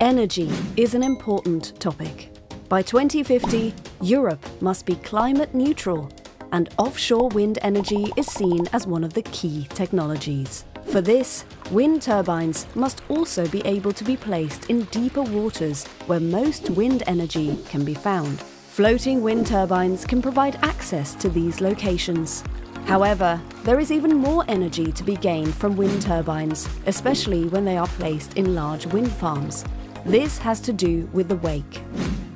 Energy is an important topic. By 2050, Europe must be climate neutral, and offshore wind energy is seen as one of the key technologies. For this, wind turbines must also be able to be placed in deeper waters where most wind energy can be found. Floating wind turbines can provide access to these locations. However, there is even more energy to be gained from wind turbines, especially when they are placed in large wind farms. This has to do with the wake.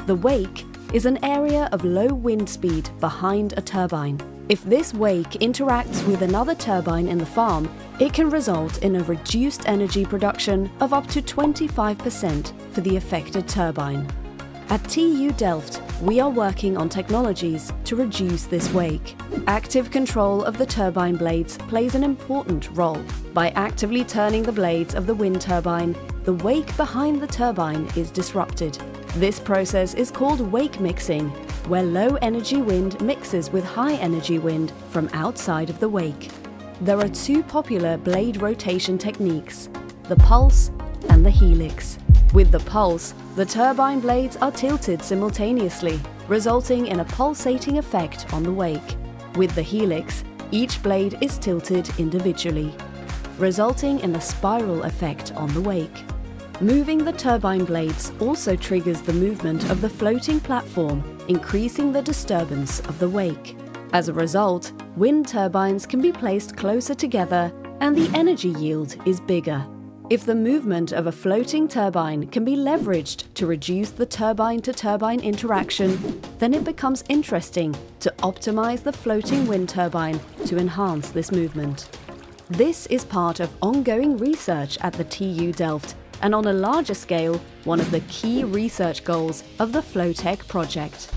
The wake is an area of low wind speed behind a turbine. If this wake interacts with another turbine in the farm, it can result in a reduced energy production of up to 25% for the affected turbine. At TU Delft, we are working on technologies to reduce this wake. Active control of the turbine blades plays an important role. By actively turning the blades of the wind turbine, the wake behind the turbine is disrupted. This process is called wake mixing, where low-energy wind mixes with high-energy wind from outside of the wake. There are two popular blade rotation techniques, the pulse and the helix. With the pulse, the turbine blades are tilted simultaneously, resulting in a pulsating effect on the wake. With the helix, each blade is tilted individually, resulting in a spiral effect on the wake. Moving the turbine blades also triggers the movement of the floating platform, increasing the disturbance of the wake. As a result, wind turbines can be placed closer together and the energy yield is bigger. If the movement of a floating turbine can be leveraged to reduce the turbine-to-turbine interaction, then it becomes interesting to optimize the floating wind turbine to enhance this movement. This is part of ongoing research at the TU Delft, and on a larger scale, one of the key research goals of the FlowTech project.